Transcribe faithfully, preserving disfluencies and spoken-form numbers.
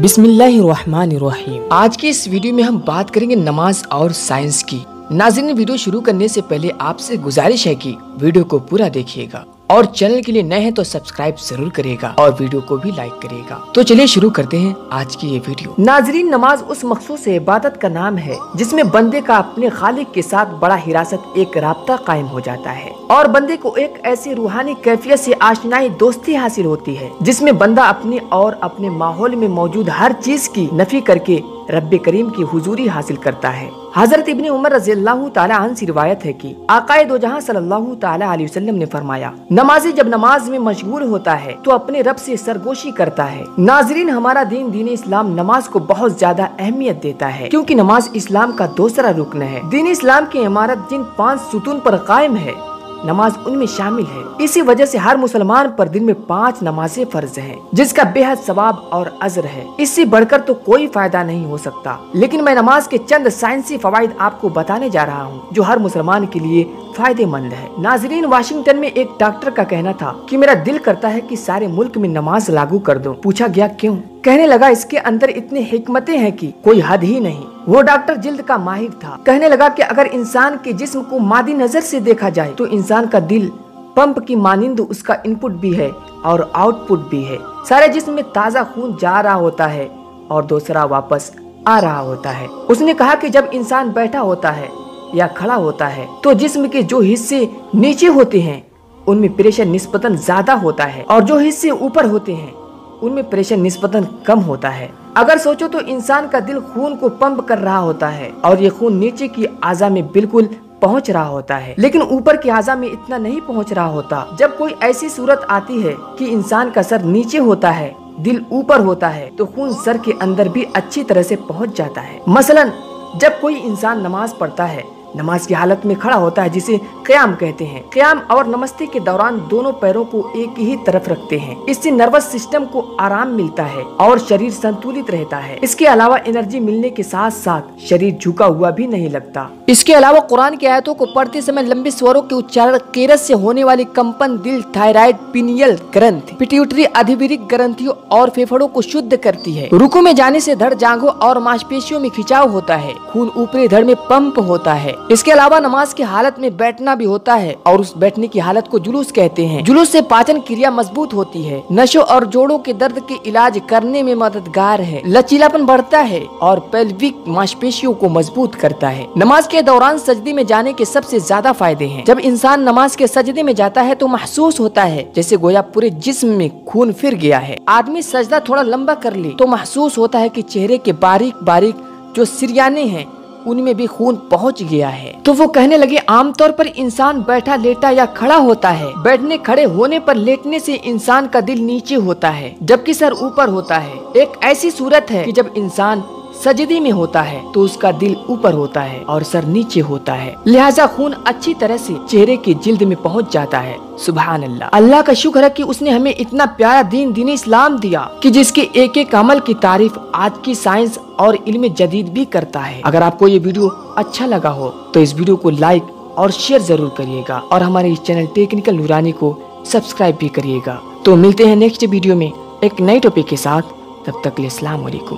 बिस्मिल्लाहिर्रहमानिर्रहीम। आज की इस वीडियो में हम बात करेंगे नमाज और साइंस की। नाज़रीन, वीडियो शुरू करने से पहले आपसे गुजारिश है कि वीडियो को पूरा देखिएगा और चैनल के लिए नए हैं तो सब्सक्राइब जरूर करेगा और वीडियो को भी लाइक करेगा। तो चलिए शुरू करते हैं आज की ये वीडियो। नाजरीन, नमाज उस मखसूस इबादत का नाम है जिसमें बंदे का अपने खालिक के साथ बड़ा हिरासत एक राब्ता कायम हो जाता है और बंदे को एक ऐसी रूहानी कैफियत से आशनाई दोस्ती हासिल होती है जिसमें बंदा अपने और अपने माहौल में मौजूद हर चीज की नफी करके रब्बे करीम की हुजूरी हासिल करता है। हजरत इब्ने उमर रज़ियल्लाहु ताला अन्हु से रिवायत है कि आकाए दो जहां सल्लल्लाहु ताला अलैहि वसल्लम ने फरमाया, नमाजी जब नमाज में मशगूल होता है तो अपने रब से सरगोशी करता है। नाजरीन, हमारा दीन दीन इस्लाम नमाज को बहुत ज्यादा अहमियत देता है क्योंकि नमाज इस्लाम का दूसरा रुकन है। दीन इस्लाम की इमारत जिन पाँच सुतून पर कायम है, नमाज उनमें शामिल है। इसी वजह से हर मुसलमान पर दिन में पांच नमाजें फर्ज हैं, जिसका बेहद सवाब और अजर है। इससे बढ़कर तो कोई फायदा नहीं हो सकता। लेकिन मैं नमाज के चंद साइंसी फवाइद आपको बताने जा रहा हूँ जो हर मुसलमान के लिए फायदेमंद है। नाजरीन, वाशिंगटन में एक डॉक्टर का कहना था कि मेरा दिल करता है कि सारे मुल्क में नमाज लागू कर दो। पूछा गया क्यों? कहने लगा, इसके अंदर इतनी हिकमतें हैं कि कोई हद ही नहीं। वो डॉक्टर जिल्द का माहिर था। कहने लगा कि अगर इंसान के जिस्म को मादी नजर से देखा जाए तो इंसान का दिल पंप की मानिंद उसका इनपुट भी है और आउटपुट भी है। सारे जिस्म में ताज़ा खून जा रहा होता है और दूसरा वापस आ रहा होता है। उसने कहा कि जब इंसान बैठा होता है या खड़ा होता है तो जिस्म के जो हिस्से नीचे होते हैं उनमें प्रेशर निस्बतन ज्यादा होता है और जो हिस्से ऊपर होते हैं उनमें प्रेशर निस्बतन कम होता है। अगर सोचो तो इंसान का दिल खून को पंप कर रहा होता है और ये खून नीचे की आजा में बिल्कुल पहुंच रहा होता है, लेकिन ऊपर की आजा में इतना नहीं पहुंच रहा होता। जब कोई ऐसी सूरत आती है कि इंसान का सर नीचे होता है, दिल ऊपर होता है, तो खून सर के अंदर भी अच्छी तरह से पहुंच जाता है। मसलन जब कोई इंसान नमाज पढ़ता है, नमाज की हालत में खड़ा होता है जिसे क़याम कहते हैं। क़याम और नमस्ते के दौरान दोनों पैरों को एक ही तरफ रखते हैं। इससे नर्वस सिस्टम को आराम मिलता है और शरीर संतुलित रहता है। इसके अलावा एनर्जी मिलने के साथ साथ शरीर झुका हुआ भी नहीं लगता। इसके अलावा कुरान की आयतों को पढ़ते समय लंबे स्वरों के उच्चारण, केरस से होने वाली कंपन, दिल, थायराइड, पीनियल ग्रंथ, पिट्यूटरी, अधिवृक्क ग्रंथियों और फेफड़ों को शुद्ध करती है। रुकू में जाने से धड़, जांघों और मांसपेशियों में खिंचाव होता है। खून ऊपरी धड़ में पंप होता है। इसके अलावा नमाज की हालत में बैठना भी होता है और उस बैठने की हालत को जुलूस कहते हैं। जुलूस से पाचन क्रिया मजबूत होती है, नसों और जोड़ों के दर्द के इलाज करने में मददगार है, लचीलापन बढ़ता है और पेल्विक मांसपेशियों को मजबूत करता है। नमाज के दौरान सजदे में जाने के सबसे ज्यादा फायदे हैं। जब इंसान नमाज के सजदे में जाता है तो महसूस होता है जैसे गोया पूरे जिस्म में खून फिर गया है। आदमी सजदा थोड़ा लंबा कर ले तो महसूस होता है कि चेहरे के बारीक बारीक जो सिरयाने हैं उनमें भी खून पहुंच गया है। तो वो कहने लगे, आमतौर पर इंसान बैठा, लेटा या खड़ा होता है। बैठने, खड़े होने पर लेटने से इंसान का दिल नीचे होता है जबकि सर ऊपर होता है। एक ऐसी सूरत है कि जब इंसान सजदे में होता है तो उसका दिल ऊपर होता है और सर नीचे होता है, लिहाजा खून अच्छी तरह से चेहरे की जिल्द में पहुंच जाता है। सुभान अल्लाह, अल्लाह का शुक्र है कि उसने हमें इतना प्यारा दीन दीन इस्लाम दिया कि जिसके एक एक अमल की तारीफ आज की साइंस और इल्म जदीद भी करता है। अगर आपको ये वीडियो अच्छा लगा हो तो इस वीडियो को लाइक और शेयर जरूर करिएगा और हमारे इस चैनल टेक्निकल नूरानी को सब्सक्राइब भी करिएगा। तो मिलते हैं नेक्स्ट वीडियो में एक नए टॉपिक के साथ। तब तक के लिए अस्सलाम वालेकुम।